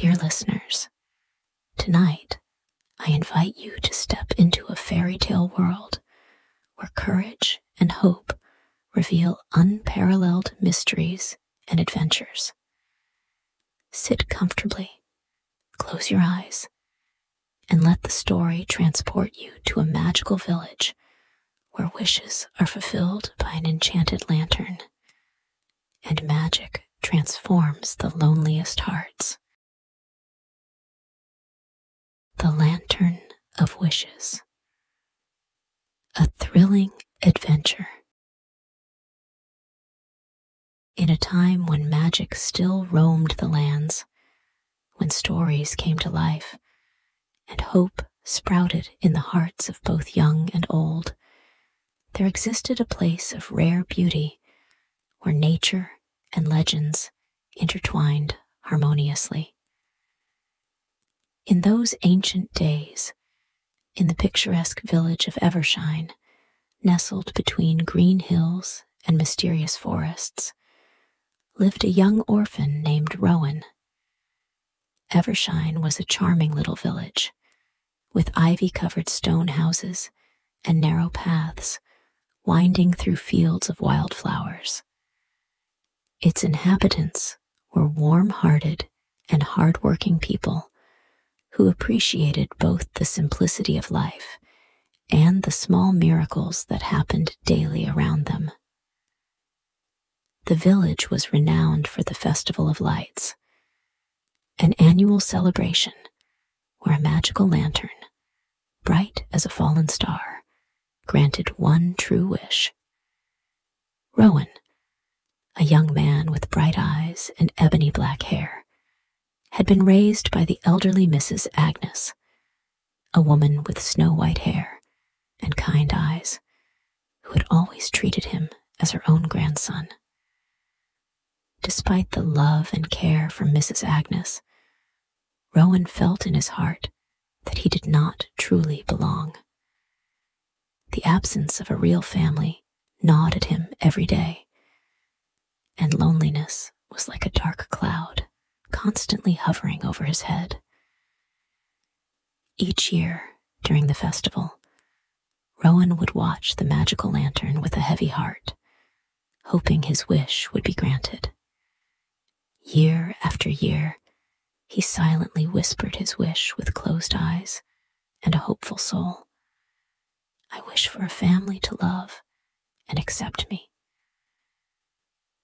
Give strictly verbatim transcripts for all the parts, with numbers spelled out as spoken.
Dear listeners, tonight I invite you to step into a fairy tale world where courage and hope reveal unparalleled mysteries and adventures. Sit comfortably, close your eyes, and let the story transport you to a magical village where wishes are fulfilled by an enchanted lantern, and magic transforms the loneliest hearts. The Lantern of Wishes. A thrilling adventure. In a time when magic still roamed the lands, when stories came to life, and hope sprouted in the hearts of both young and old, there existed a place of rare beauty where nature and legends intertwined harmoniously. In those ancient days, in the picturesque village of Evershine, nestled between green hills and mysterious forests, lived a young orphan named Rowan. Evershine was a charming little village, with ivy-covered stone houses and narrow paths winding through fields of wildflowers. Its inhabitants were warm-hearted and hard-working people who appreciated both the simplicity of life and the small miracles that happened daily around them. The village was renowned for the Festival of Lights, an annual celebration where a magical lantern, bright as a fallen star, granted one true wish. Rowan, a young man with bright eyes and ebony black hair, had been raised by the elderly Missus Agnes, a woman with snow-white hair and kind eyes, who had always treated him as her own grandson. Despite the love and care from Missus Agnes, Rowan felt in his heart that he did not truly belong. The absence of a real family gnawed at him every day, and loneliness was like a dark cloud constantly hovering over his head. Each year, during the festival, Rowan would watch the magical lantern with a heavy heart, hoping his wish would be granted. Year after year, he silently whispered his wish with closed eyes and a hopeful soul. I wish for a family to love and accept me.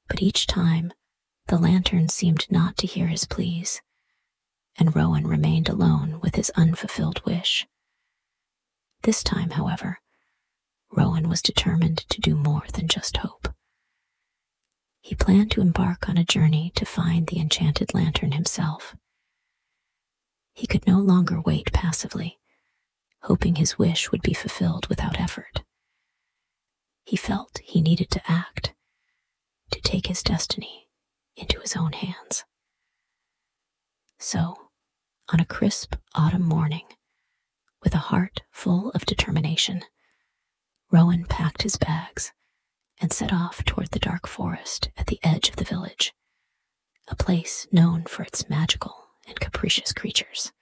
But each time, the lantern seemed not to hear his pleas, and Rowan remained alone with his unfulfilled wish. This time, however, Rowan was determined to do more than just hope. He planned to embark on a journey to find the enchanted lantern himself. He could no longer wait passively, hoping his wish would be fulfilled without effort. He felt he needed to act, to take his destiny into his own hands. So, on a crisp autumn morning, with a heart full of determination, Rowan packed his bags and set off toward the dark forest at the edge of the village, a place known for its magical and capricious creatures.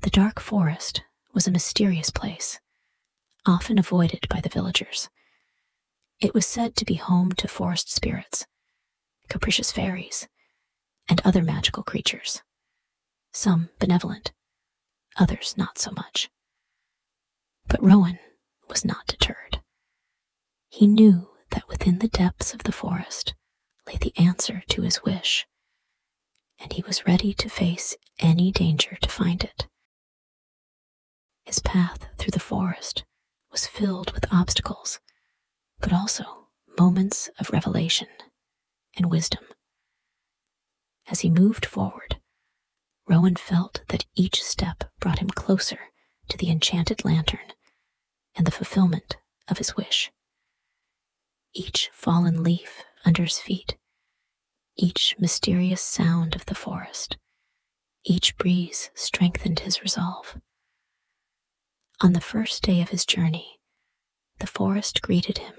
The dark forest was a mysterious place, often avoided by the villagers. It was said to be home to forest spirits, capricious fairies, and other magical creatures, some benevolent, others not so much. But Rowan was not deterred. He knew that within the depths of the forest lay the answer to his wish, and he was ready to face any danger to find it. His path through the forest was filled with obstacles, but also moments of revelation and wisdom. As he moved forward, Rowan felt that each step brought him closer to the enchanted lantern and the fulfillment of his wish. Each fallen leaf under his feet, each mysterious sound of the forest, each breeze strengthened his resolve. On the first day of his journey, the forest greeted him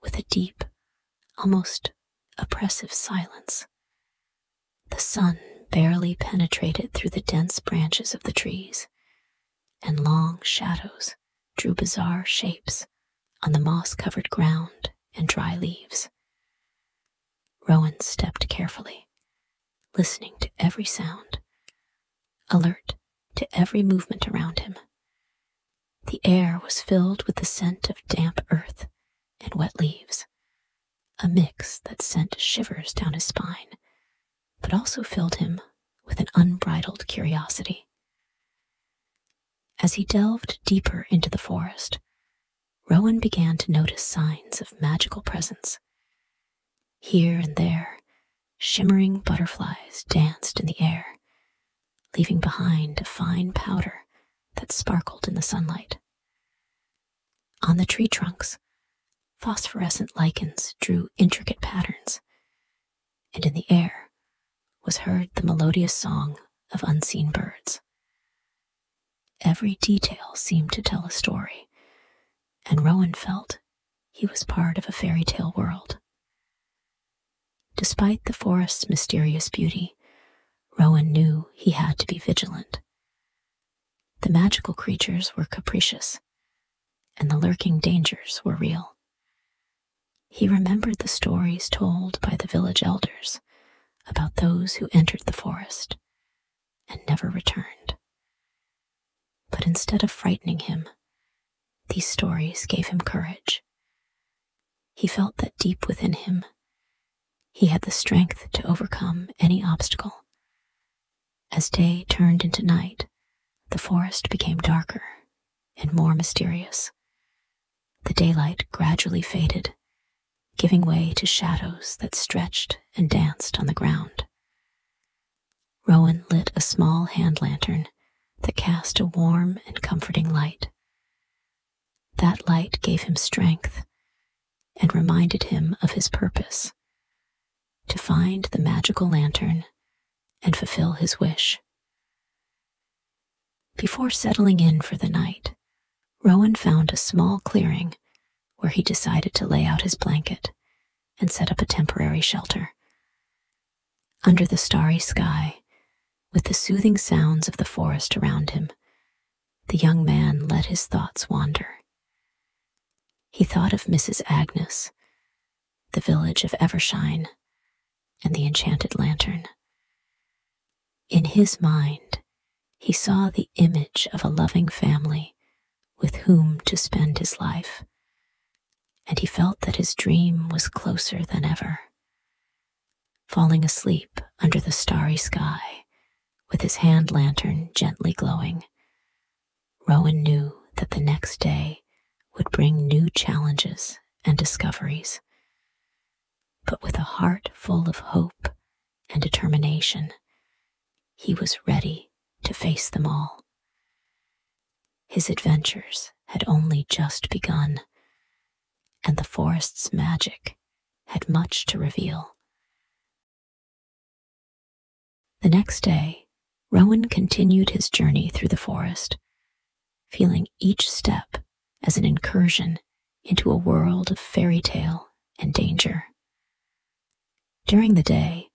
with a deep, almost oppressive silence. The sun barely penetrated through the dense branches of the trees, and long shadows drew bizarre shapes on the moss-covered ground and dry leaves. Rowan stepped carefully, listening to every sound, alert to every movement around him. The air was filled with the scent of damp earth and wet leaves, a mix that sent shivers down his spine, but also filled him with an unbridled curiosity. As he delved deeper into the forest, Rowan began to notice signs of magical presence. Here and there, shimmering butterflies danced in the air, leaving behind a fine powder that sparkled in the sunlight. On the tree trunks, phosphorescent lichens drew intricate patterns, and in the air was heard the melodious song of unseen birds. Every detail seemed to tell a story, and Rowan felt he was part of a fairy tale world. Despite the forest's mysterious beauty, Rowan knew he had to be vigilant. The magical creatures were capricious, and the lurking dangers were real. He remembered the stories told by the village elders about those who entered the forest and never returned. But instead of frightening him, these stories gave him courage. He felt that deep within him, he had the strength to overcome any obstacle. As day turned into night, the forest became darker and more mysterious. The daylight gradually faded, giving way to shadows that stretched and danced on the ground. Rowan lit a small hand lantern that cast a warm and comforting light. That light gave him strength and reminded him of his purpose: to find the magical lantern and fulfill his wish. Before settling in for the night, Rowan found a small clearing where he decided to lay out his blanket and set up a temporary shelter. Under the starry sky, with the soothing sounds of the forest around him, the young man let his thoughts wander. He thought of Missus Agnes, the village of Evershine, and the enchanted lantern. In his mind, he saw the image of a loving family with whom to spend his life, and he felt that his dream was closer than ever. Falling asleep under the starry sky, with his hand lantern gently glowing, Rowan knew that the next day would bring new challenges and discoveries. But with a heart full of hope and determination, he was ready to face them all. His adventures had only just begun, and the forest's magic had much to reveal. The next day, Rowan continued his journey through the forest, feeling each step as an incursion into a world of fairy tale and danger. During the day,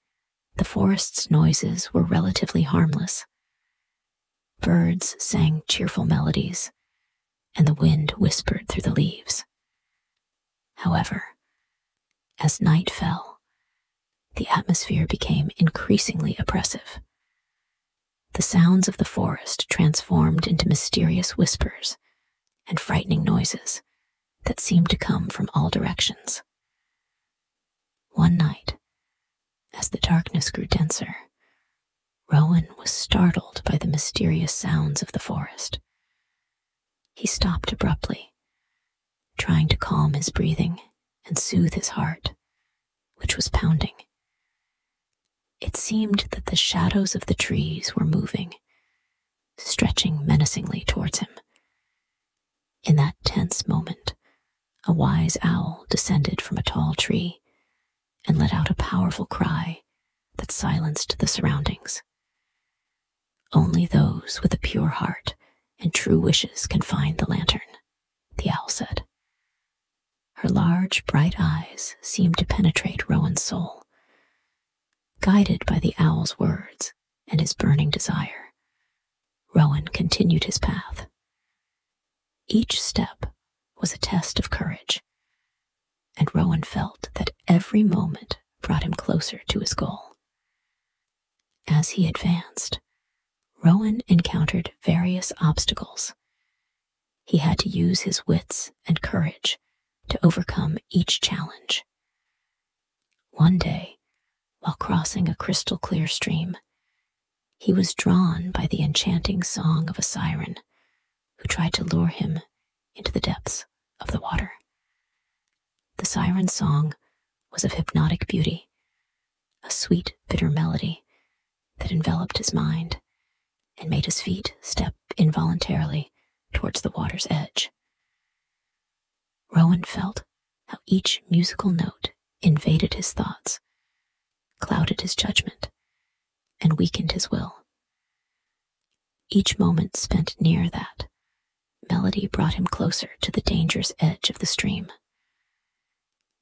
the forest's noises were relatively harmless. Birds sang cheerful melodies, and the wind whispered through the leaves. However, as night fell, the atmosphere became increasingly oppressive. The sounds of the forest transformed into mysterious whispers and frightening noises that seemed to come from all directions. One night, as the darkness grew denser, Rowan was startled by the mysterious sounds of the forest. He stopped abruptly, trying to calm his breathing and soothe his heart, which was pounding. It seemed that the shadows of the trees were moving, stretching menacingly towards him. In that tense moment, a wise owl descended from a tall tree and let out a powerful cry that silenced the surroundings. "Only those with a pure heart and true wishes can find the lantern," the owl said. Her large, bright eyes seemed to penetrate Rowan's soul. Guided by the owl's words, and his burning desire, Rowan continued his path. Each step was a test of courage, and Rowan felt that every moment brought him closer to his goal. As he advanced, Rowan encountered various obstacles. He had to use his wits and courage to overcome each challenge. One day, while crossing a crystal-clear stream, he was drawn by the enchanting song of a siren who tried to lure him into the depths of the water. The siren's song was of hypnotic beauty, a sweet, bitter melody that enveloped his mind and made his feet step involuntarily towards the water's edge. Rowan felt how each musical note invaded his thoughts, clouded his judgment, and weakened his will. Each moment spent near that melody brought him closer to the dangerous edge of the stream.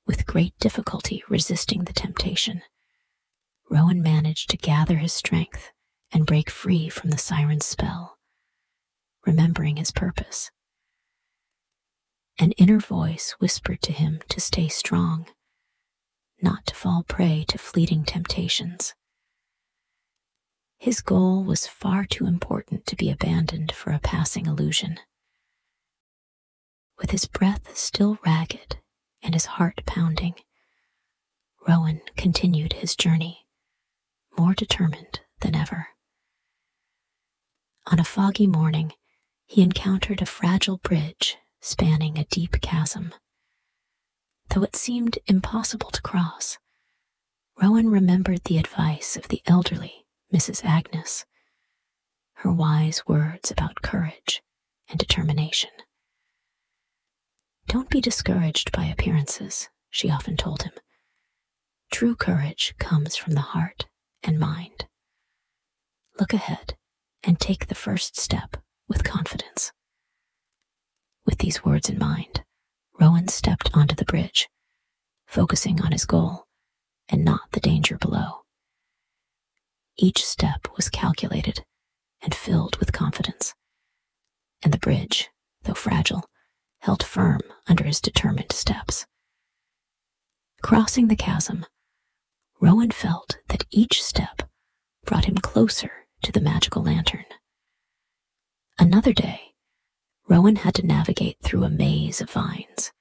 With great difficulty resisting the temptation, Rowan managed to gather his strength and break free from the siren's spell, remembering his purpose. An inner voice whispered to him to stay strong, not to fall prey to fleeting temptations. His goal was far too important to be abandoned for a passing illusion. With his breath still ragged and his heart pounding, Rowan continued his journey, more determined than ever. On a foggy morning, he encountered a fragile bridge spanning a deep chasm. Though it seemed impossible to cross, Rowan remembered the advice of the elderly Missus Agnes, her wise words about courage and determination. "Don't be discouraged by appearances," she often told him. "True courage comes from the heart and mind. Look ahead and take the first step with confidence." With these words in mind, Rowan stepped onto the bridge, focusing on his goal and not the danger below. Each step was calculated and filled with confidence, and the bridge, though fragile, held firm under his determined steps. Crossing the chasm, Rowan felt that each step brought him closer to the magical lantern. Another day, Rowan had to navigate through a maze of vines,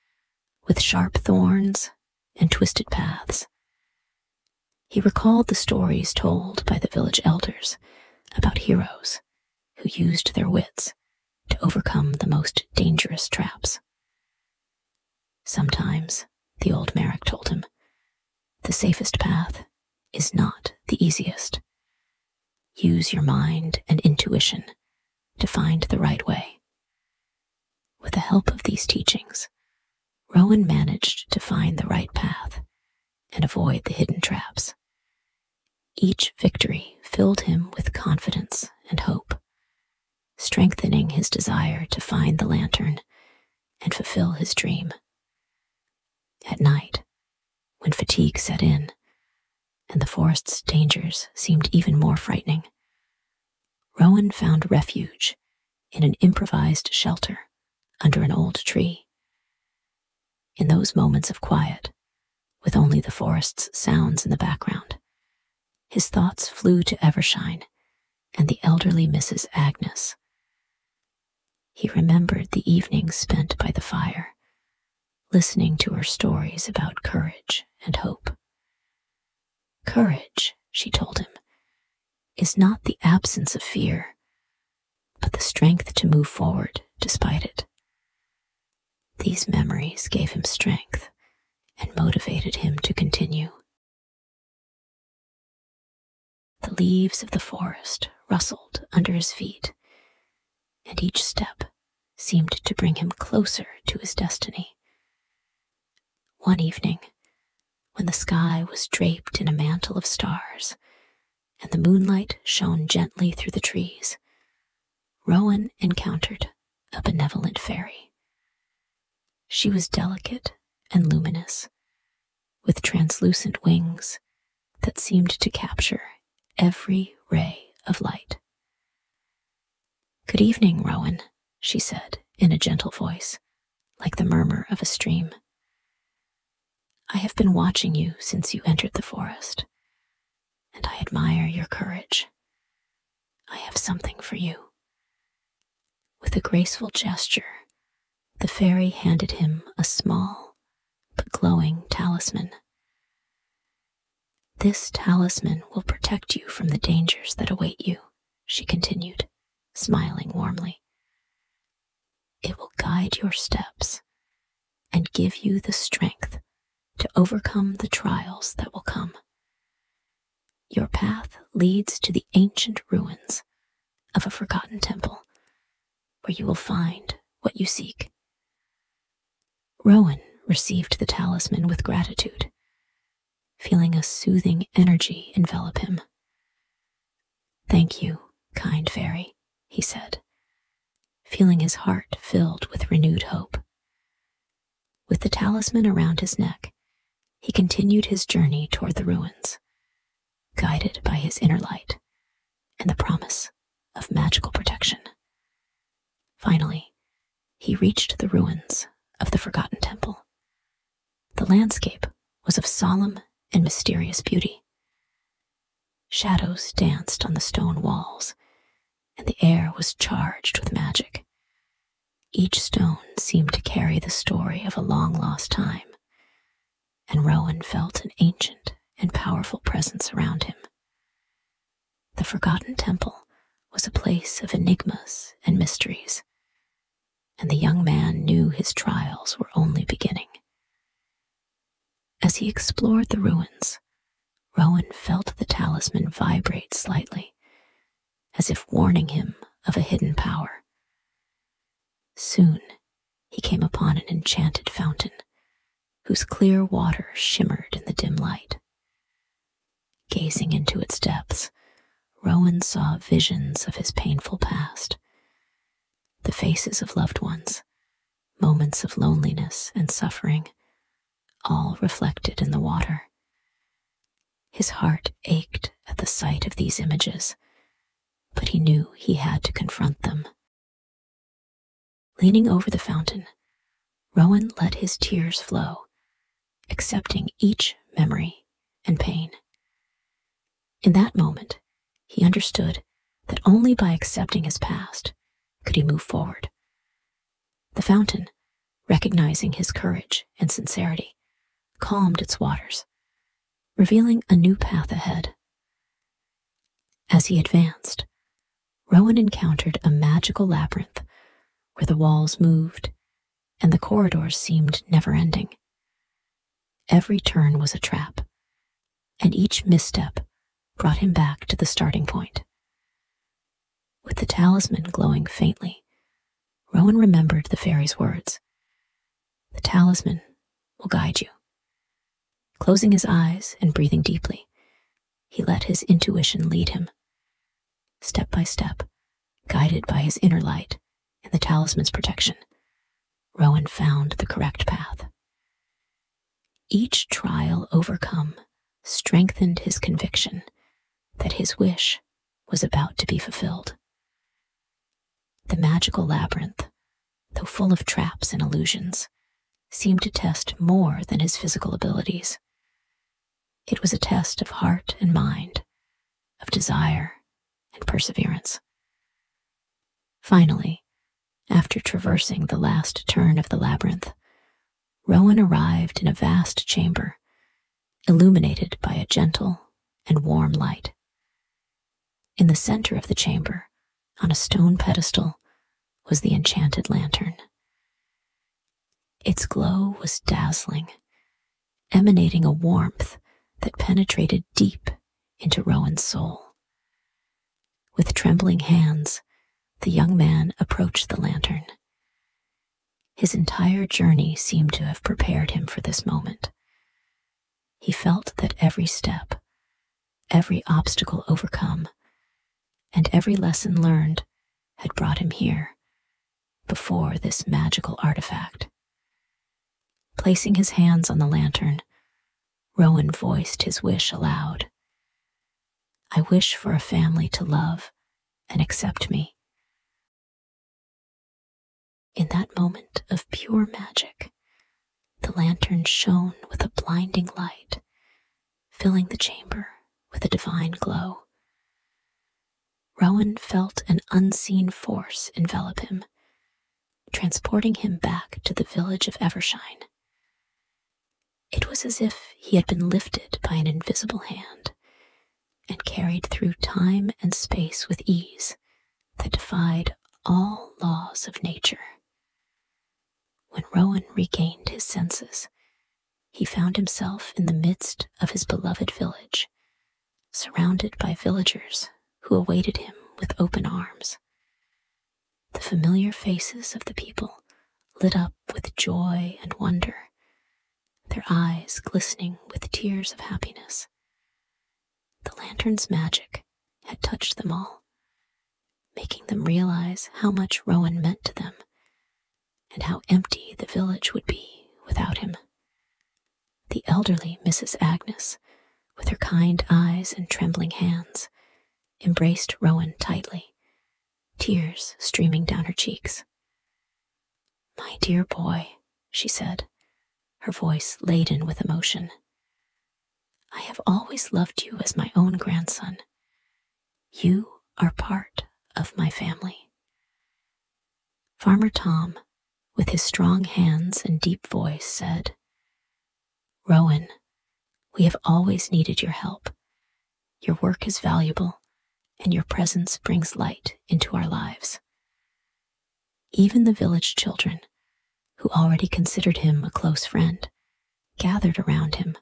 with sharp thorns and twisted paths. He recalled the stories told by the village elders about heroes who used their wits to overcome the most dangerous traps. Sometimes, the old Merrick told him, the safest path is not the easiest. Use your mind and intuition to find the right way. With the help of these teachings, Rowan managed to find the right path and avoid the hidden traps. Each victory filled him with confidence and hope, strengthening his desire to find the lantern and fulfill his dream. At night, when fatigue set in and the forest's dangers seemed even more frightening, Rowan found refuge in an improvised shelter under an old tree. In those moments of quiet, with only the forest's sounds in the background, his thoughts flew to Evershine and the elderly Missus Agnes. He remembered the evenings spent by the fire, listening to her stories about courage and hope. "Courage," she told him, "is not the absence of fear, but the strength to move forward despite it." These memories gave him strength and motivated him to continue. The leaves of the forest rustled under his feet, and each step seemed to bring him closer to his destiny. One evening, when the sky was draped in a mantle of stars and the moonlight shone gently through the trees, Rowan encountered a benevolent fairy. She was delicate and luminous, with translucent wings that seemed to capture every ray of light. "Good evening, Rowan," she said in a gentle voice, like the murmur of a stream. "I have been watching you since you entered the forest, and I admire your courage. I have something for you." With a graceful gesture, the fairy handed him a small but glowing talisman. "This talisman will protect you from the dangers that await you," she continued, smiling warmly. "It will guide your steps and give you the strength to overcome the trials that will come. Your path leads to the ancient ruins of a forgotten temple, where you will find what you seek." Rowan received the talisman with gratitude, feeling a soothing energy envelop him. "Thank you, kind fairy," he said, feeling his heart filled with renewed hope. With the talisman around his neck, he continued his journey toward the ruins, guided by his inner light and the promise of magical protection. Finally, he reached the ruins of the forgotten temple. The landscape was of solemn and mysterious beauty. Shadows danced on the stone walls, and the air was charged with magic. Each stone seemed to carry the story of a long-lost time, and Rowan felt an ancient and powerful presence around him. The forgotten temple was a place of enigmas and mysteries, and the young man knew his trials were only beginning. As he explored the ruins, Rowan felt the talisman vibrate slightly, as if warning him of a hidden power. Soon, he came upon an enchanted fountain, whose clear water shimmered in the dim light. Gazing into its depths, Rowan saw visions of his painful past, the faces of loved ones, moments of loneliness and suffering, all reflected in the water. His heart ached at the sight of these images, but he knew he had to confront them. Leaning over the fountain, Rowan let his tears flow, accepting each memory and pain. In that moment, he understood that only by accepting his past could he move forward. The fountain, recognizing his courage and sincerity, calmed its waters, revealing a new path ahead. As he advanced, Rowan encountered a magical labyrinth where the walls moved and the corridors seemed never-ending. Every turn was a trap, and each misstep brought him back to the starting point. With the talisman glowing faintly, Rowan remembered the fairy's words. "The talisman will guide you." Closing his eyes and breathing deeply, he let his intuition lead him. Step by step, guided by his inner light and the talisman's protection, Rowan found the correct path. Each trial overcome strengthened his conviction that his wish was about to be fulfilled. The magical labyrinth, though full of traps and illusions, seemed to test more than his physical abilities. It was a test of heart and mind, of desire and perseverance. Finally, after traversing the last turn of the labyrinth, Rowan arrived in a vast chamber, illuminated by a gentle and warm light. In the center of the chamber, on a stone pedestal, was the enchanted lantern. Its glow was dazzling, emanating a warmth that penetrated deep into Rowan's soul. With trembling hands, the young man approached the lantern. His entire journey seemed to have prepared him for this moment. He felt that every step, every obstacle overcome, and every lesson learned had brought him here, before this magical artifact. Placing his hands on the lantern, Rowan voiced his wish aloud. I wish for a family to love and accept me. In that moment of pure magic, the lantern shone with a blinding light, filling the chamber with a divine glow. Rowan felt an unseen force envelop him, transporting him back to the village of Evershine. It was as if he had been lifted by an invisible hand and carried through time and space with ease that defied all laws of nature. When Rowan regained his senses, he found himself in the midst of his beloved village, surrounded by villagers who awaited him with open arms. The familiar faces of the people lit up with joy and wonder, their eyes glistening with tears of happiness. The lantern's magic had touched them all, making them realize how much Rowan meant to them and how empty the village would be without him. The elderly Missus Agnes, with her kind eyes and trembling hands, embraced Rowan tightly, tears streaming down her cheeks. "My dear boy," she said, her voice laden with emotion, "I have always loved you as my own grandson. You are part of my family." Farmer Tom, with his strong hands and deep voice, said, "Rowan, we have always needed your help. Your work is valuable, and your presence brings light into our lives." Even the village children, who already considered him a close friend, gathered around him,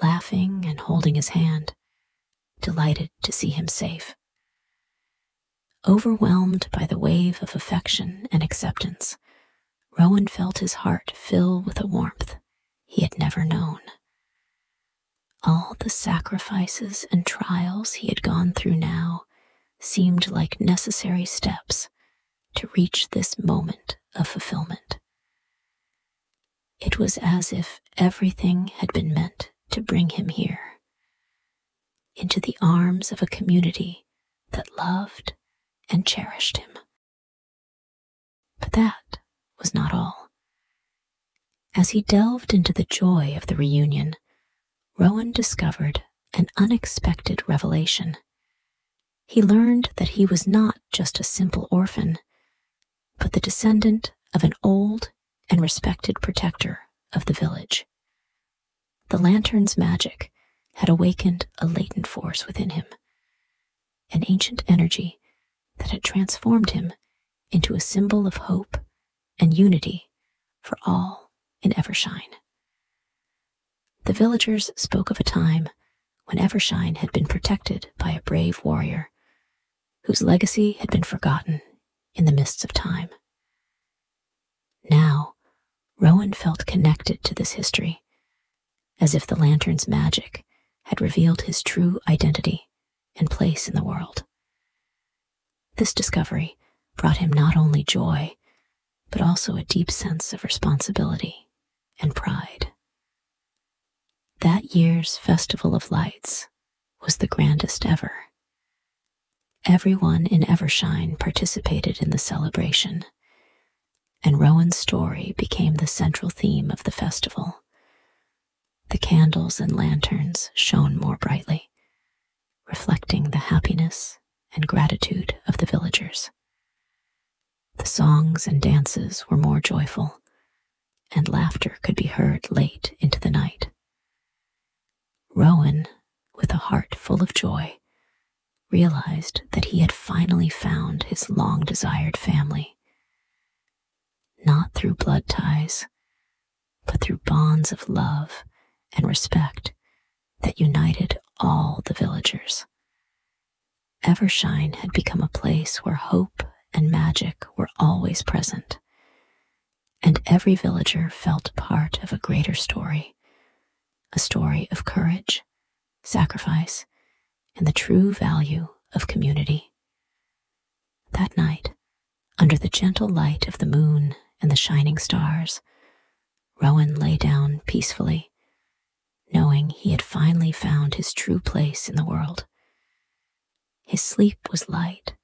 laughing and holding his hand, delighted to see him safe. Overwhelmed by the wave of affection and acceptance, Rowan felt his heart fill with a warmth he had never known. All the sacrifices and trials he had gone through now seemed like necessary steps to reach this moment of fulfillment. It was as if everything had been meant to bring him here, into the arms of a community that loved and cherished him. But that was not all. As he delved into the joy of the reunion, Rowan discovered an unexpected revelation. He learned that he was not just a simple orphan, but the descendant of an old and respected protector of the village. The lantern's magic had awakened a latent force within him, an ancient energy that had transformed him into a symbol of hope and unity for all in Evershine. The villagers spoke of a time when Evershine had been protected by a brave warrior, whose legacy had been forgotten in the mists of time. Now, Rowan felt connected to this history, as if the lantern's magic had revealed his true identity and place in the world. This discovery brought him not only joy, but also a deep sense of responsibility and pride. That year's Festival of Lights was the grandest ever. Everyone in Evershine participated in the celebration, and Rowan's story became the central theme of the festival. The candles and lanterns shone more brightly, reflecting the happiness and gratitude of the villagers. The songs and dances were more joyful, and laughter could be heard late into the night. Rowan, with a heart full of joy, realized that he had finally found his long-desired family. Not through blood ties, but through bonds of love and respect that united all the villagers. Evershine had become a place where hope and magic were always present, and every villager felt part of a greater story. A story of courage, sacrifice, and the true value of community. That night, under the gentle light of the moon and the shining stars, Rowan lay down peacefully, knowing he had finally found his true place in the world, His sleep was light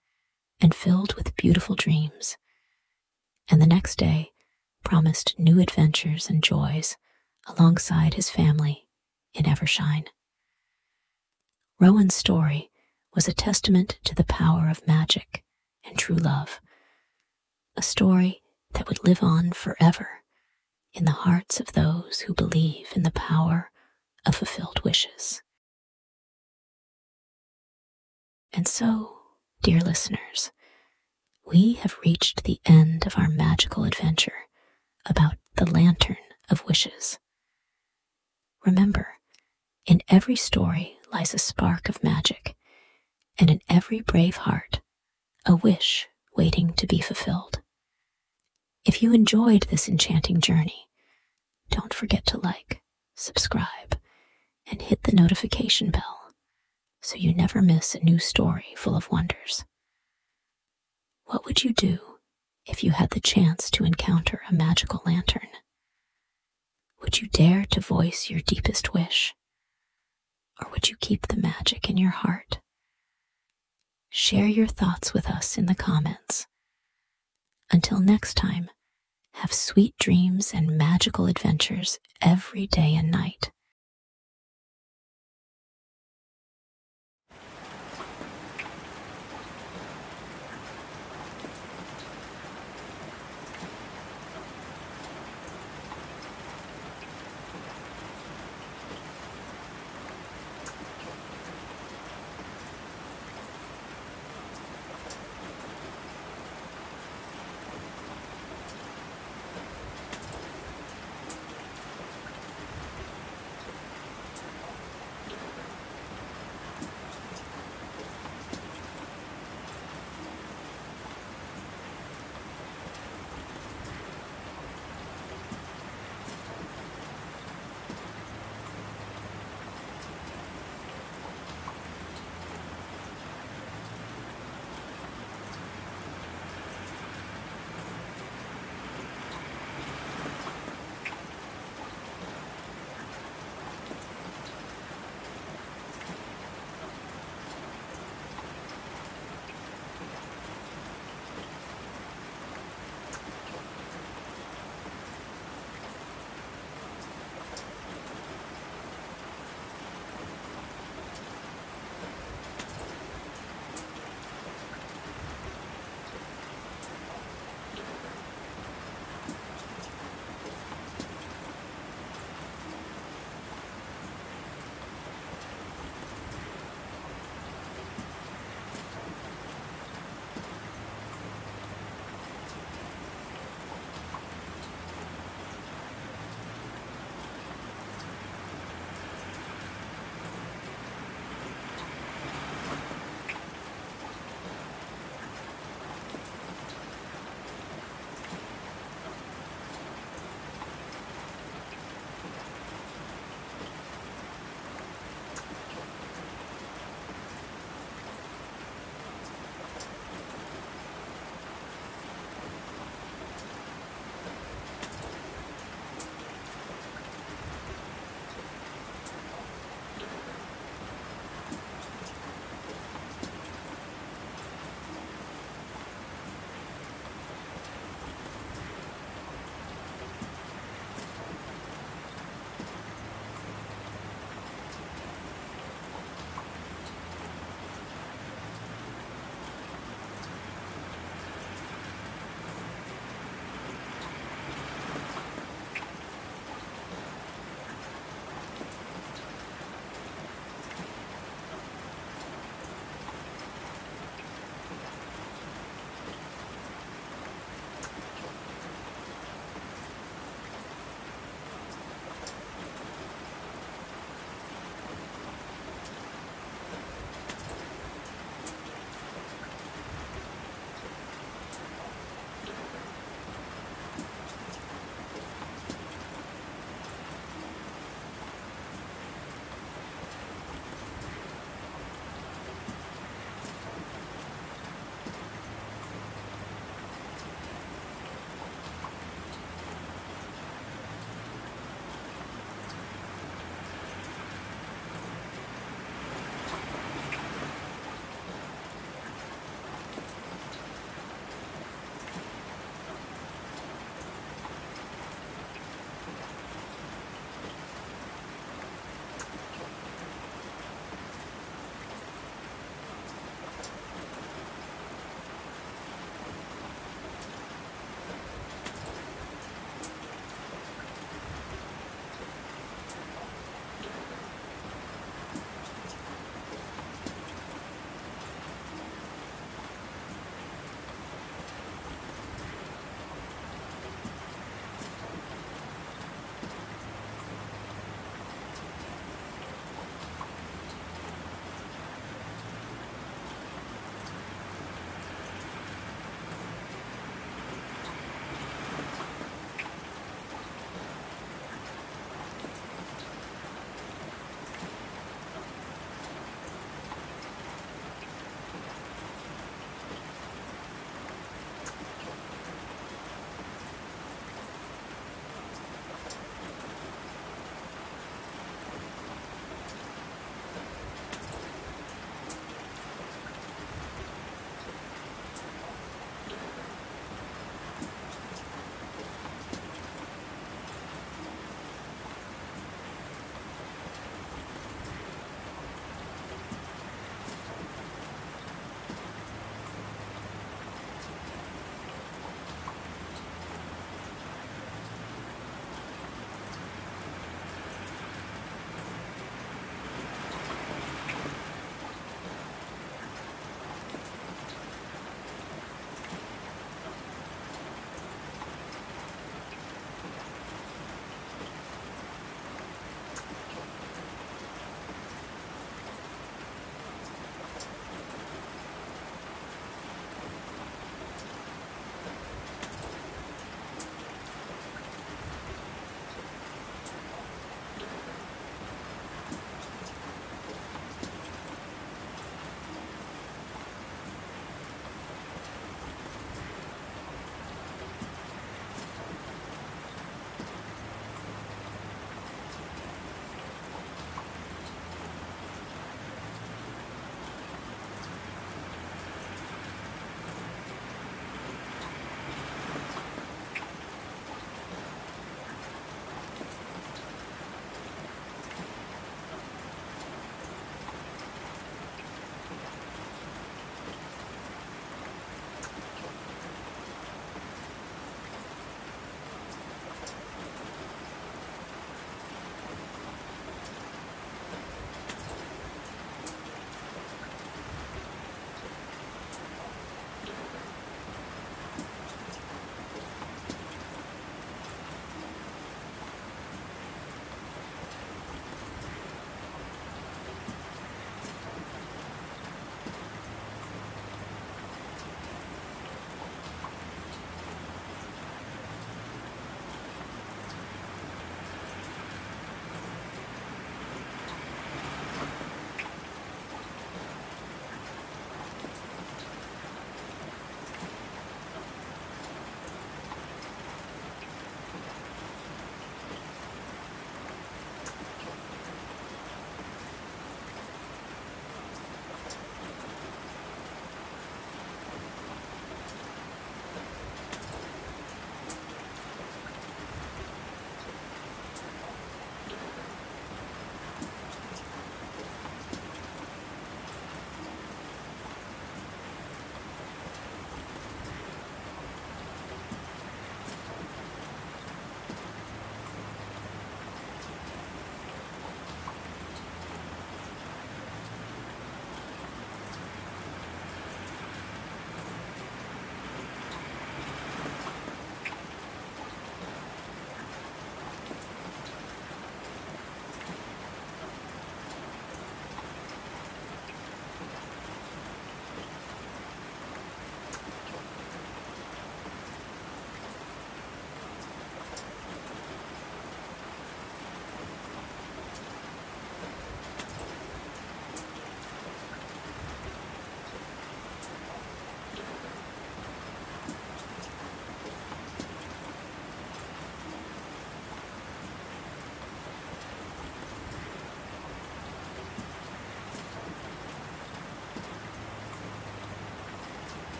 and filled with beautiful dreams, and the next day promised new adventures and joys alongside his family in Evershine. Rowan's story was a testament to the power of magic and true love, a story that would live on forever in the hearts of those who believe in the power of fulfilled wishes. And so, dear listeners, we have reached the end of our magical adventure about the Lantern of Wishes. Remember, in every story lies a spark of magic, and in every brave heart, a wish waiting to be fulfilled. If you enjoyed this enchanting journey, don't forget to like, subscribe, and hit the notification bell, so you never miss a new story full of wonders. What would you do if you had the chance to encounter a magical lantern? Would you dare to voice your deepest wish? Or would you keep the magic in your heart? Share your thoughts with us in the comments. Until next time, have sweet dreams and magical adventures every day and night.